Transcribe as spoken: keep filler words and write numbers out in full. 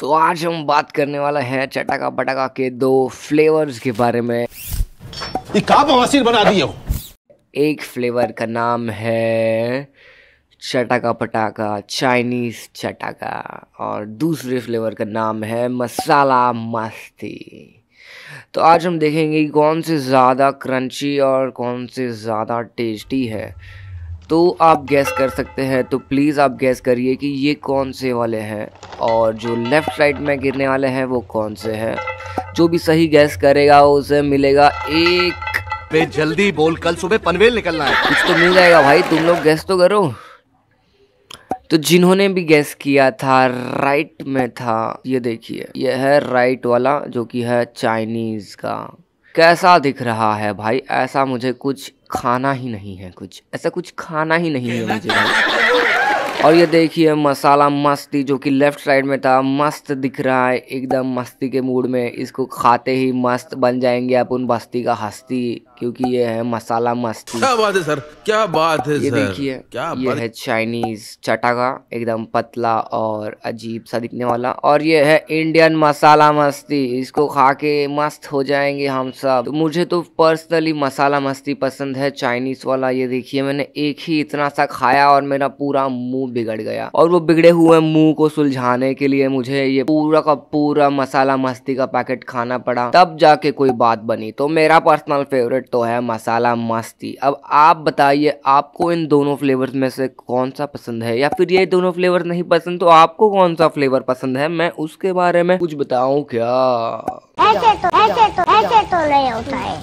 तो आज हम बात करने वाला है चटाका पटाका के दो फ्लेवर्स के बारे में। ये क्या बवासीर बना दी हो। एक फ्लेवर का नाम है चटाका पटाका, चाइनीज चटाका, और दूसरे फ्लेवर का नाम है मसाला मस्ती। तो आज हम देखेंगे कौन से ज़्यादा क्रंची और कौन से ज़्यादा टेस्टी है। तो आप गैस कर सकते हैं, तो प्लीज़ आप गैस करिए कि ये कौन से वाले हैं और जो लेफ़्ट साइड में गिरने वाले हैं वो कौन से हैं। जो भी सही गैस करेगा उसे मिलेगा एक पे जल्दी बोल, कल सुबह पनवेल निकलना है। कुछ तो मिल जाएगा भाई, तुम लोग गैस तो करो। तो जिन्होंने भी गैस किया था राइट में था, ये देखिए ये है राइट वाला जो कि है चाइनीज़ का। कैसा दिख रहा है भाई, ऐसा मुझे कुछ खाना ही नहीं है, कुछ ऐसा कुछ खाना ही नहीं है मुझे भाई। और ये देखिए मसाला मस्ती जो कि लेफ़्ट साइड में था, मस्त दिख रहा है, एकदम मस्ती के मूड में। इसको खाते ही मस्त बन जाएंगे अपन, बस्ती का हस्ती, क्योंकि ये है मसाला मस्ती। क्या बात है सर, क्या बात है। ये देखिए ये है चाइनीज़ चटाका, एकदम पतला और अजीब सा दिखने वाला। और ये है इंडियन मसाला मस्ती, इसको खा के मस्त हो जाएंगे हम सब। तो मुझे तो पर्सनली मसाला मस्ती पसंद है, चाइनीज़ वाला। ये देखिए मैंने एक ही इतना सा खाया और मेरा पूरा मुँह बिगड़ गया, और वो बिगड़े हुए मुँह को सुलझाने के लिए मुझे ये पूरा का पूरा मसाला मस्ती का पैकेट खाना पड़ा, तब जाके कोई बात बनी। तो मेरा पर्सनल फेवरेट तो है मसाला मस्ती। अब आप बताइए आपको इन दोनों फ्लेवर्स में से कौन सा पसंद है, या फिर ये दोनों फ्लेवर नहीं पसंद तो आपको कौन सा फ्लेवर पसंद है। मैं उसके बारे में कुछ बताऊं क्या, ऐसे तो ऐसे तो ऐसे तो नहीं होता है।